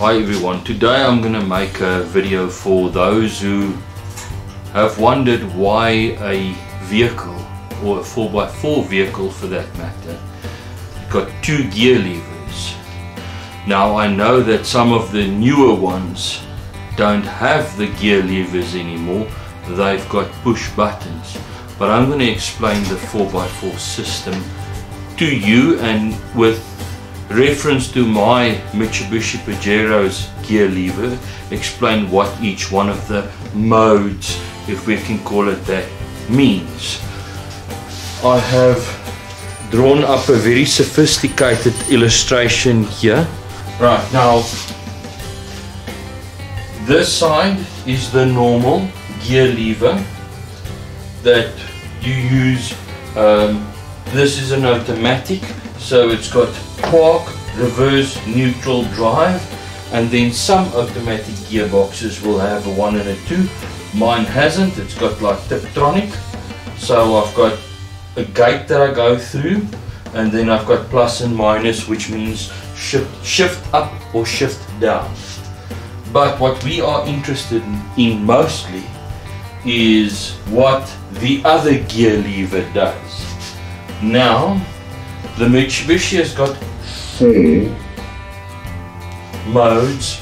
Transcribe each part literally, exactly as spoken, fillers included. Hi everyone, today I'm gonna make a video for those who have wondered why a vehicle, or a four by four vehicle for that matter, got two gear levers. Now I know that some of the newer ones don't have the gear levers anymore, they've got push buttons, but I'm going to explain the four by four system to you, and with reference to my Mitsubishi Pajero's gear lever, explain what each one of the modes, if we can call it that, means. I have drawn up a very sophisticated illustration here. Right, now this side is the normal gear lever that you use. Um, this is an automatic, so it's got park, reverse, neutral, drive, and then some automatic gearboxes will have a one and a two. Mine hasn't, it's got like Tiptronic, so I've got a gate that I go through, and then I've got plus and minus, which means shift, shift up or shift down. But what we are interested in mostly is what the other gear lever does. Now, the Mitsubishi has got four modes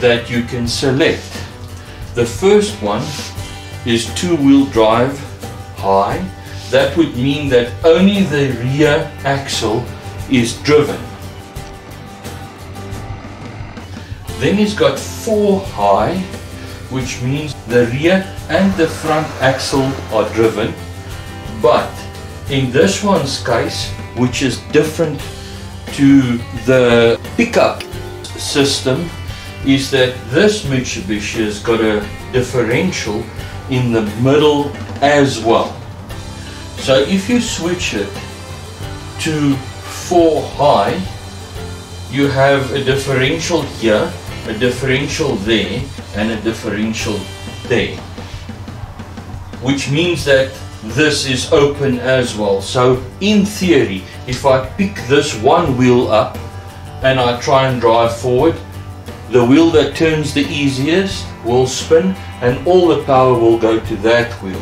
that you can select. The first one is two-wheel drive high. That would mean that only the rear axle is driven. Then it's got four high, which means the rear and the front axle are driven, but in this one's case, which is different to the pickup system, is that this Mitsubishi has got a differential in the middle as well. So if you switch it to four high, you have a differential here, a differential there, and a differential there, which means that this is open as well. So in theory, if I pick this one wheel up and I try and drive forward, the wheel that turns the easiest will spin and all the power will go to that wheel,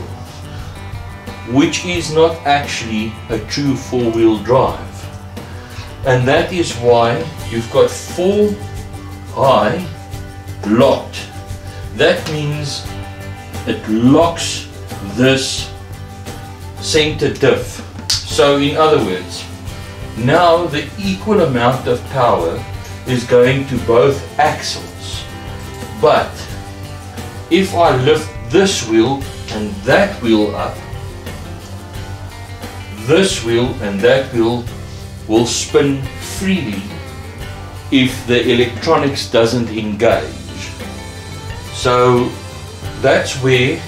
which is not actually a true four-wheel drive. And that is why you've got four high locked. That means it locks this center diff. So in other words, now the equal amount of power is going to both axles, but if I lift this wheel and that wheel up, this wheel and that wheel will spin freely if the electronics doesn't engage. So that's where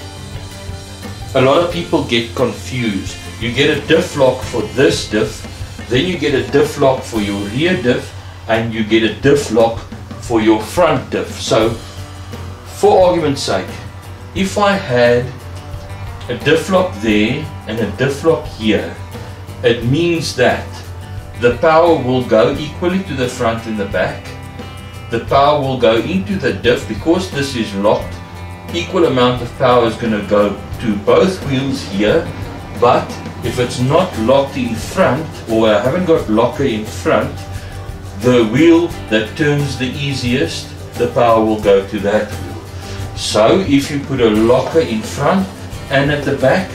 a lot of people get confused. You get a diff lock for this diff, then you get a diff lock for your rear diff, and you get a diff lock for your front diff. So for argument's sake, if I had a diff lock there and a diff lock here, it means that the power will go equally to the front and the back. The power will go into the diff because this is locked. Equal amount of power is going to go to both wheels here, but if it's not locked in front, or I haven't got locker in front, the wheel that turns the easiest, the power will go to that wheel. So if you put a locker in front and at the back,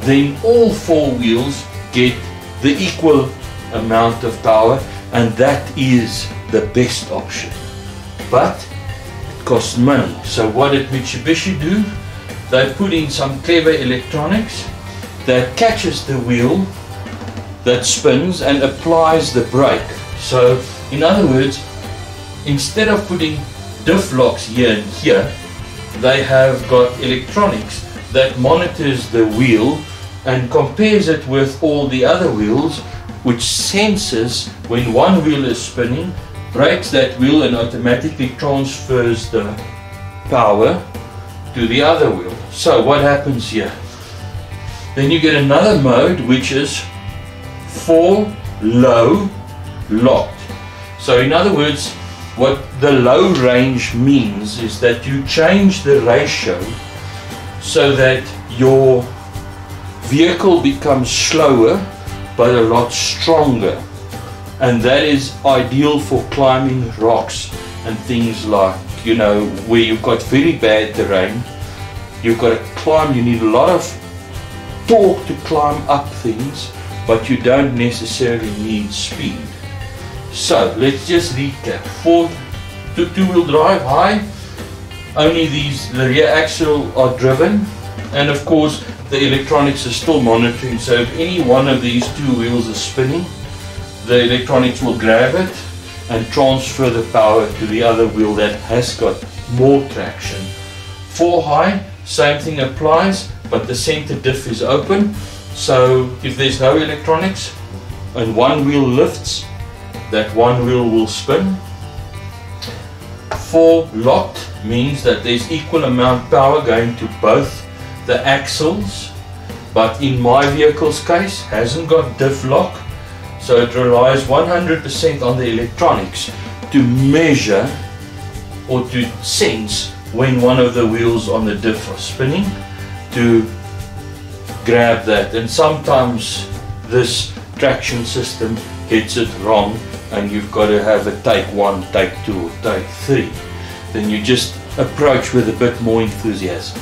then all four wheels get the equal amount of power, and that is the best option. But costs money. So what did Mitsubishi do? They put in some clever electronics that catches the wheel that spins and applies the brake. So in other words, instead of putting diff locks here and here, they have got electronics that monitors the wheel and compares it with all the other wheels, which senses when one wheel is spinning, breaks that wheel, and automatically transfers the power to the other wheel. So what happens here? Then you get another mode, which is four low locked. So in other words, What the low range means is that you change the ratio so that your vehicle becomes slower but a lot stronger, and that is ideal for climbing rocks and things like, you know, where you've got very bad terrain, you've got to climb, you need a lot of torque to climb up things, but you don't necessarily need speed. So let's just recap. Fourth, two-wheel drive, high, only these, the rear axle are driven, and of course the electronics are still monitoring, so if any one of these two wheels is spinning, the electronics will grab it and transfer the power to the other wheel that has got more traction. Four high, same thing applies, but the center diff is open, so if there's no electronics and one wheel lifts, that one wheel will spin. Four locked means that there's equal amount power going to both the axles, but in my vehicle's case hasn't got diff lock, so it relies one hundred percent on the electronics to measure or to sense when one of the wheels on the diff are spinning to grab that, and sometimes this traction system gets it wrong and you've got to have a take one, take two, take three. Then you just approach with a bit more enthusiasm.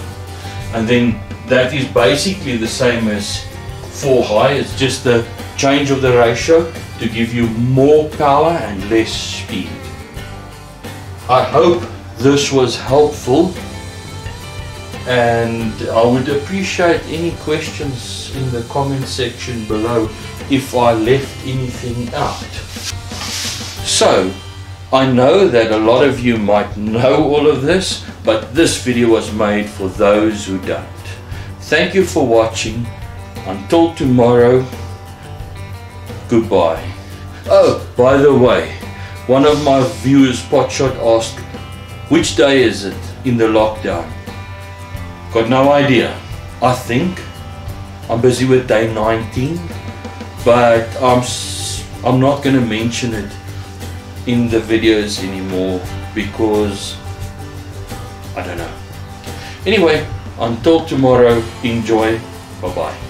And then that is basically the same as four high, it's just the change of the ratio to give you more power and less speed. I hope this was helpful, and I would appreciate any questions in the comment section below if I left anything out. So I know that a lot of you might know all of this, but this video was made for those who don't. Thank you for watching. Until tomorrow, goodbye. Oh, by the way, one of my viewers, Potshot, asked, which day is it in the lockdown? Got no idea. I think I'm busy with day nineteen, but I'm, I'm not going to mention it in the videos anymore because I don't know. Anyway, until tomorrow, enjoy. Bye bye.